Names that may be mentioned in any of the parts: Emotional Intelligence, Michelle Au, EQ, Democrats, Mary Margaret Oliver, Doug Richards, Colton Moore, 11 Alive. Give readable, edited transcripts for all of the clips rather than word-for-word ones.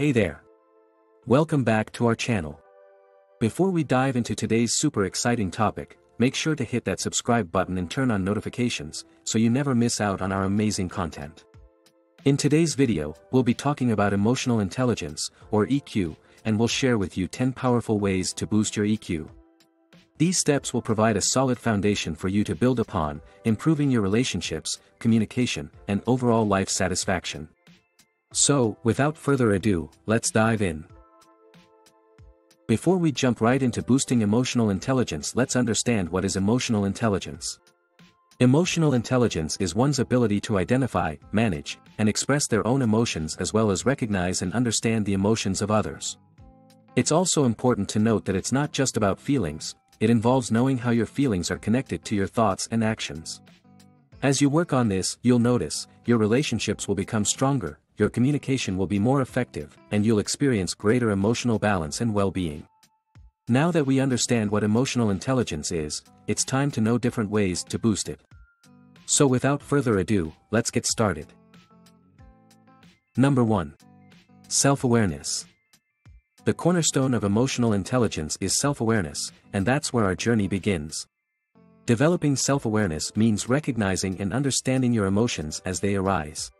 Hey there! Welcome back to our channel. Before we dive into today's super exciting topic, make sure to hit that subscribe button and turn on notifications so you never miss out on our amazing content. In today's video, we'll be talking about emotional intelligence, or EQ, and we'll share with you 10 powerful ways to boost your EQ. These steps will provide a solid foundation for you to build upon, improving your relationships, communication, and overall life satisfaction. So, without further ado, let's dive in. Before we jump right into boosting emotional intelligence, let's understand what is emotional intelligence. Emotional intelligence is one's ability to identify, manage, and express their own emotions as well as recognize and understand the emotions of others. It's also important to note that it's not just about feelings, it involves knowing how your feelings are connected to your thoughts and actions. As you work on this, you'll notice your relationships will become stronger, your communication will be more effective, and you'll experience greater emotional balance and well-being. Now that we understand what emotional intelligence is, it's time to know different ways to boost it. So without further ado, let's get started. Number 1. Self-awareness. The cornerstone of emotional intelligence is self-awareness, and that's where our journey begins. Developing self-awareness means recognizing and understanding your emotions as they arise.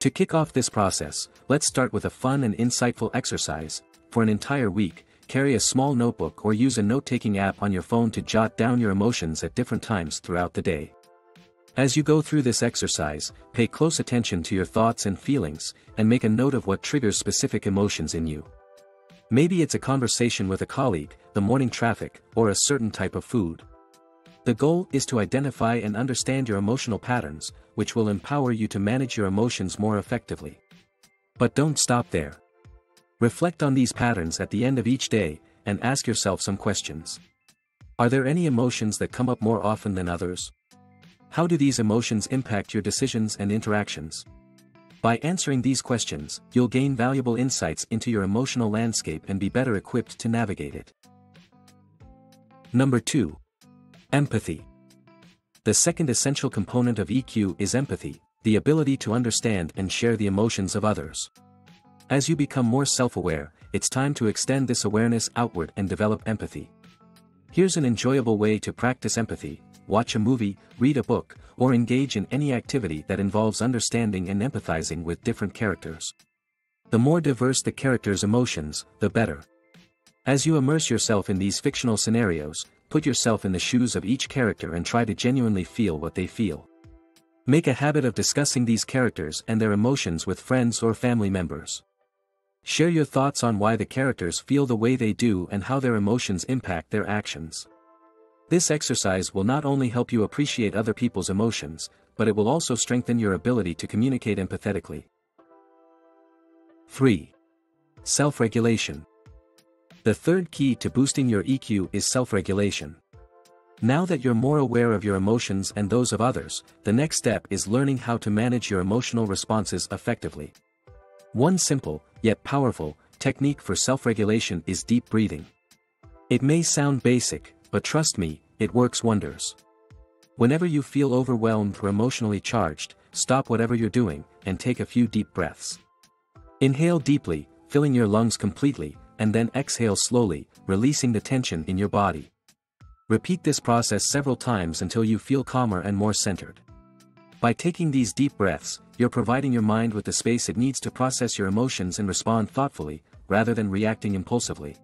To kick off this process, let's start with a fun and insightful exercise. For an entire week, carry a small notebook or use a note-taking app on your phone to jot down your emotions at different times throughout the day. As you go through this exercise, pay close attention to your thoughts and feelings, and make a note of what triggers specific emotions in you. Maybe it's a conversation with a colleague, the morning traffic, or a certain type of food. The goal is to identify and understand your emotional patterns, which will empower you to manage your emotions more effectively. But don't stop there. Reflect on these patterns at the end of each day, and ask yourself some questions. Are there any emotions that come up more often than others? How do these emotions impact your decisions and interactions? By answering these questions, you'll gain valuable insights into your emotional landscape and be better equipped to navigate it. Number 2. Empathy. The second essential component of EQ is empathy, the ability to understand and share the emotions of others. As you become more self-aware, it's time to extend this awareness outward and develop empathy. Here's an enjoyable way to practice empathy: watch a movie, read a book, or engage in any activity that involves understanding and empathizing with different characters. The more diverse the characters' emotions, the better. As you immerse yourself in these fictional scenarios, put yourself in the shoes of each character and try to genuinely feel what they feel. Make a habit of discussing these characters and their emotions with friends or family members. Share your thoughts on why the characters feel the way they do and how their emotions impact their actions. This exercise will not only help you appreciate other people's emotions, but it will also strengthen your ability to communicate empathetically. 3. Self-regulation. The third key to boosting your EQ is self-regulation. Now that you're more aware of your emotions and those of others, the next step is learning how to manage your emotional responses effectively. One simple, yet powerful, technique for self-regulation is deep breathing. It may sound basic, but trust me, it works wonders. Whenever you feel overwhelmed or emotionally charged, stop whatever you're doing and take a few deep breaths. Inhale deeply, filling your lungs completely, and then exhale slowly, releasing the tension in your body. Repeat this process several times until you feel calmer and more centered. By taking these deep breaths, you're providing your mind with the space it needs to process your emotions and respond thoughtfully, rather than reacting impulsively.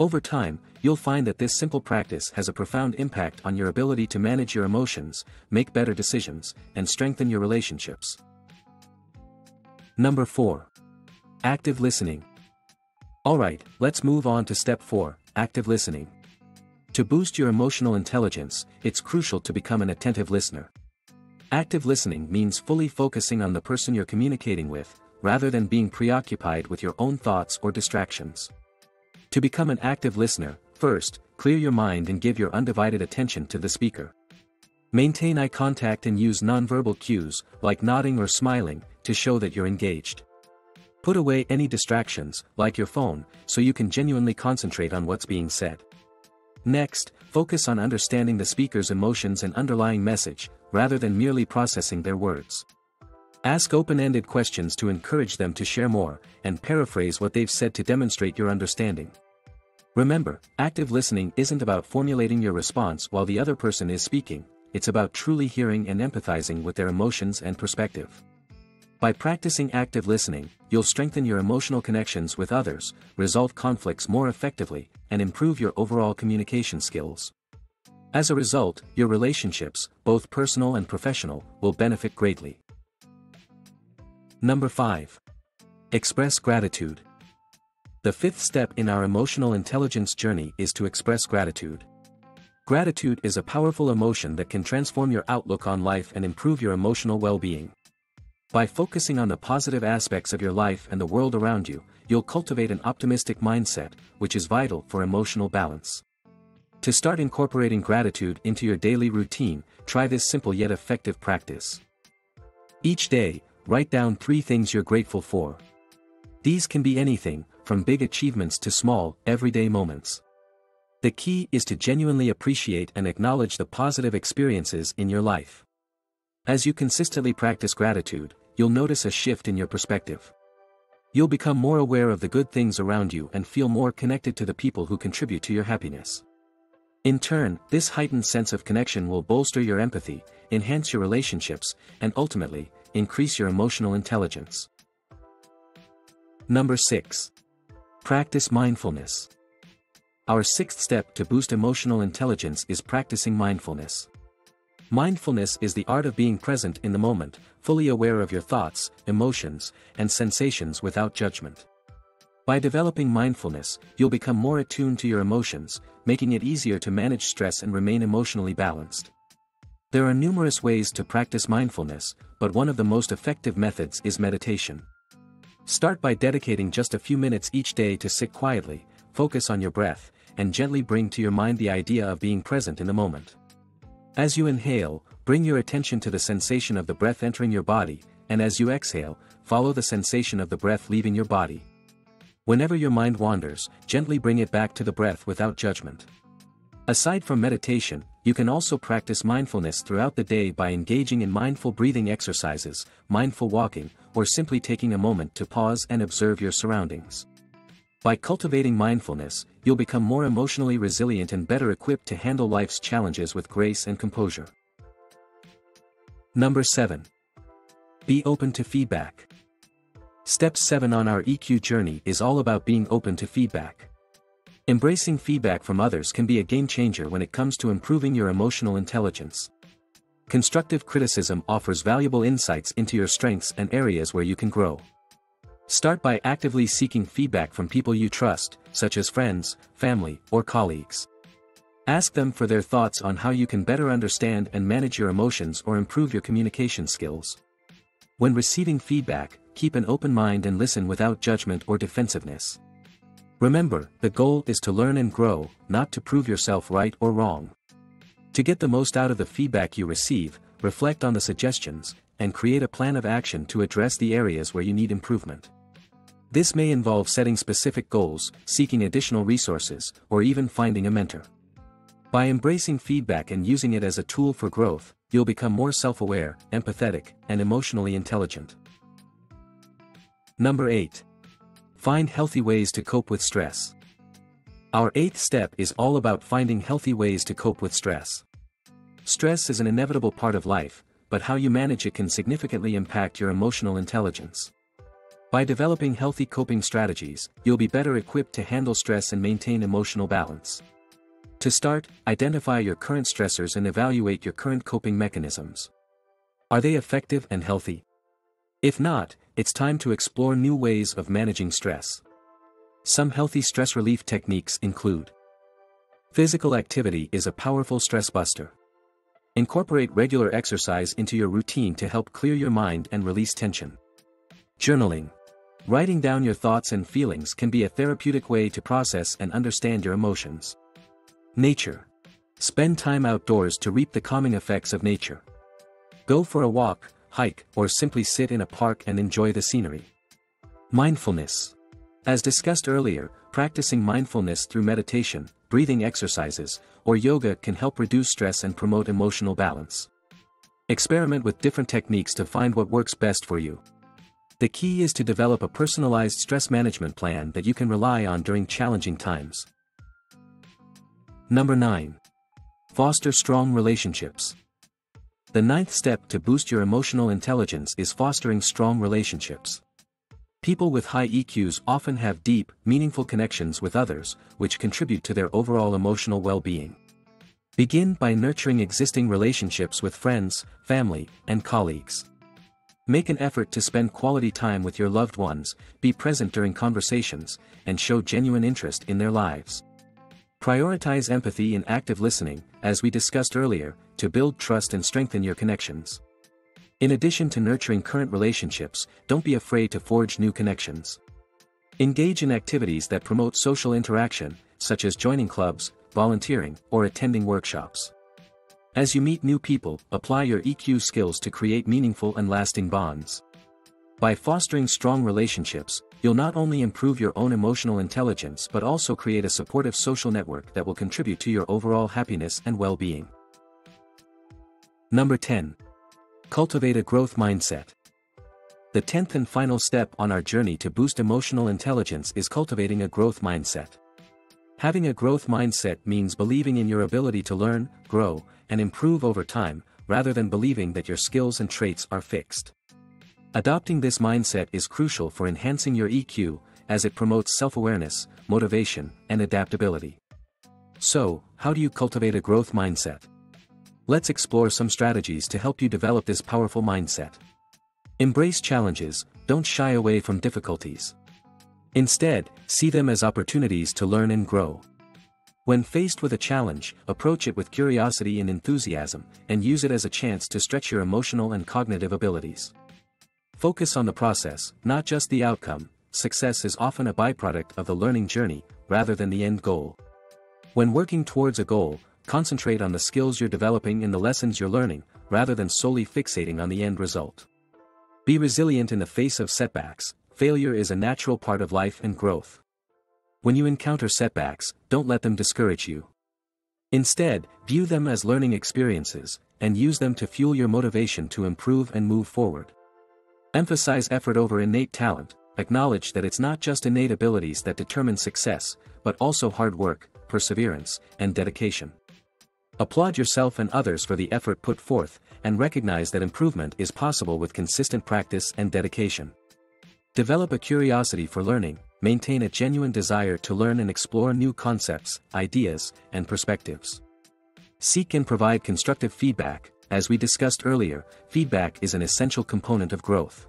Over time, you'll find that this simple practice has a profound impact on your ability to manage your emotions, make better decisions, and strengthen your relationships. Number 4. Active listening. Alright, let's move on to step 4, active listening. To boost your emotional intelligence, it's crucial to become an attentive listener. Active listening means fully focusing on the person you're communicating with, rather than being preoccupied with your own thoughts or distractions. To become an active listener, first, clear your mind and give your undivided attention to the speaker. Maintain eye contact and use nonverbal cues, like nodding or smiling, to show that you're engaged. Put away any distractions, like your phone, so you can genuinely concentrate on what's being said. Next, focus on understanding the speaker's emotions and underlying message, rather than merely processing their words. Ask open-ended questions to encourage them to share more, and paraphrase what they've said to demonstrate your understanding. Remember, active listening isn't about formulating your response while the other person is speaking, it's about truly hearing and empathizing with their emotions and perspective. By practicing active listening, you'll strengthen your emotional connections with others, resolve conflicts more effectively, and improve your overall communication skills. As a result, your relationships, both personal and professional, will benefit greatly. Number 5. Express gratitude. The fifth step in our emotional intelligence journey is to express gratitude. Gratitude is a powerful emotion that can transform your outlook on life and improve your emotional well-being. By focusing on the positive aspects of your life and the world around you, you'll cultivate an optimistic mindset, which is vital for emotional balance. To start incorporating gratitude into your daily routine, try this simple yet effective practice. Each day, write down 3 things you're grateful for. These can be anything, from big achievements to small, everyday moments. The key is to genuinely appreciate and acknowledge the positive experiences in your life. As you consistently practice gratitude, you'll notice a shift in your perspective. You'll become more aware of the good things around you and feel more connected to the people who contribute to your happiness. In turn, this heightened sense of connection will bolster your empathy, enhance your relationships, and ultimately, increase your emotional intelligence. Number 6. Practice mindfulness. Our sixth step to boost emotional intelligence is practicing mindfulness. Mindfulness is the art of being present in the moment, fully aware of your thoughts, emotions, and sensations without judgment. By developing mindfulness, you'll become more attuned to your emotions, making it easier to manage stress and remain emotionally balanced. There are numerous ways to practice mindfulness, but one of the most effective methods is meditation. Start by dedicating just a few minutes each day to sit quietly, focus on your breath, and gently bring to your mind the idea of being present in the moment. As you inhale, bring your attention to the sensation of the breath entering your body, and as you exhale, follow the sensation of the breath leaving your body. Whenever your mind wanders, gently bring it back to the breath without judgment. Aside from meditation, you can also practice mindfulness throughout the day by engaging in mindful breathing exercises, mindful walking, or simply taking a moment to pause and observe your surroundings. By cultivating mindfulness, you'll become more emotionally resilient and better equipped to handle life's challenges with grace and composure. Number 7. Be open to feedback. Step 7 on our EQ journey is all about being open to feedback. Embracing feedback from others can be a game changer when it comes to improving your emotional intelligence. Constructive criticism offers valuable insights into your strengths and areas where you can grow. Start by actively seeking feedback from people you trust, such as friends, family, or colleagues. Ask them for their thoughts on how you can better understand and manage your emotions or improve your communication skills. When receiving feedback, keep an open mind and listen without judgment or defensiveness. Remember, the goal is to learn and grow, not to prove yourself right or wrong. To get the most out of the feedback you receive, reflect on the suggestions, and create a plan of action to address the areas where you need improvement. This may involve setting specific goals, seeking additional resources, or even finding a mentor. By embracing feedback and using it as a tool for growth, you'll become more self-aware, empathetic, and emotionally intelligent. Number 8. Find healthy ways to cope with stress. Our 8th step is all about finding healthy ways to cope with stress. Stress is an inevitable part of life, but how you manage it can significantly impact your emotional intelligence. By developing healthy coping strategies, you'll be better equipped to handle stress and maintain emotional balance. To start, identify your current stressors and evaluate your current coping mechanisms. Are they effective and healthy? If not, it's time to explore new ways of managing stress. Some healthy stress relief techniques include: physical activity is a powerful stress buster. Incorporate regular exercise into your routine to help clear your mind and release tension. Journaling. Writing down your thoughts and feelings can be a therapeutic way to process and understand your emotions. Nature. Spend time outdoors to reap the calming effects of nature. Go for a walk, hike, or simply sit in a park and enjoy the scenery. Mindfulness. As discussed earlier, practicing mindfulness through meditation, breathing exercises, or yoga can help reduce stress and promote emotional balance. Experiment with different techniques to find what works best for you. The key is to develop a personalized stress management plan that you can rely on during challenging times. Number 9. Foster strong relationships. The ninth step to boost your emotional intelligence is fostering strong relationships. People with high EQs often have deep, meaningful connections with others, which contribute to their overall emotional well-being. Begin by nurturing existing relationships with friends, family, and colleagues. Make an effort to spend quality time with your loved ones, be present during conversations, and show genuine interest in their lives. Prioritize empathy and active listening, as we discussed earlier, to build trust and strengthen your connections. In addition to nurturing current relationships, don't be afraid to forge new connections. Engage in activities that promote social interaction, such as joining clubs, volunteering, or attending workshops. As you meet new people, apply your EQ skills to create meaningful and lasting bonds. By fostering strong relationships, you'll not only improve your own emotional intelligence but also create a supportive social network that will contribute to your overall happiness and well-being. Number 10. Cultivate a growth mindset. The 10th and final step on our journey to boost emotional intelligence is cultivating a growth mindset. Having a growth mindset means believing in your ability to learn, grow, and improve over time, rather than believing that your skills and traits are fixed. Adopting this mindset is crucial for enhancing your EQ, as it promotes self-awareness, motivation, and adaptability. So, how do you cultivate a growth mindset? Let's explore some strategies to help you develop this powerful mindset. Embrace challenges, don't shy away from difficulties. Instead, see them as opportunities to learn and grow. When faced with a challenge, approach it with curiosity and enthusiasm, and use it as a chance to stretch your emotional and cognitive abilities. Focus on the process, not just the outcome. Success is often a byproduct of the learning journey, rather than the end goal. When working towards a goal, concentrate on the skills you're developing and the lessons you're learning, rather than solely fixating on the end result. Be resilient in the face of setbacks. Failure is a natural part of life and growth. When you encounter setbacks, don't let them discourage you. Instead, view them as learning experiences, and use them to fuel your motivation to improve and move forward. Emphasize effort over innate talent. Acknowledge that it's not just innate abilities that determine success, but also hard work, perseverance, and dedication. Applaud yourself and others for the effort put forth, and recognize that improvement is possible with consistent practice and dedication. Develop a curiosity for learning, maintain a genuine desire to learn and explore new concepts, ideas, and perspectives. Seek and provide constructive feedback. As we discussed earlier, feedback is an essential component of growth.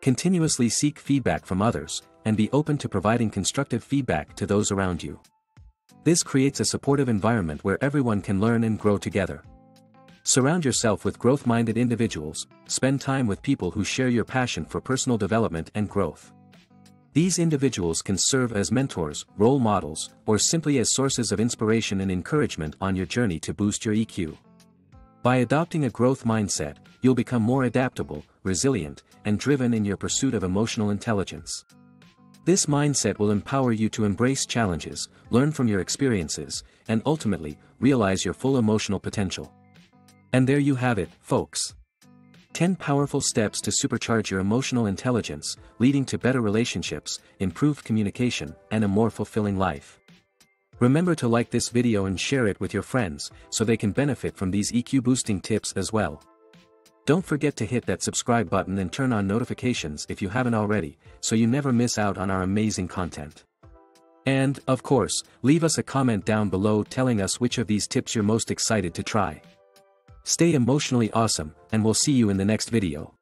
Continuously seek feedback from others, and be open to providing constructive feedback to those around you. This creates a supportive environment where everyone can learn and grow together. Surround yourself with growth-minded individuals. Spend time with people who share your passion for personal development and growth. These individuals can serve as mentors, role models, or simply as sources of inspiration and encouragement on your journey to boost your EQ. By adopting a growth mindset, you'll become more adaptable, resilient, and driven in your pursuit of emotional intelligence. This mindset will empower you to embrace challenges, learn from your experiences, and ultimately, realize your full emotional potential. And there you have it, folks. 10 powerful steps to supercharge your emotional intelligence, leading to better relationships, improved communication, and a more fulfilling life. Remember to like this video and share it with your friends, so they can benefit from these EQ boosting tips as well. Don't forget to hit that subscribe button and turn on notifications if you haven't already, so you never miss out on our amazing content. And, of course, leave us a comment down below telling us which of these tips you're most excited to try. Stay emotionally awesome, and we'll see you in the next video.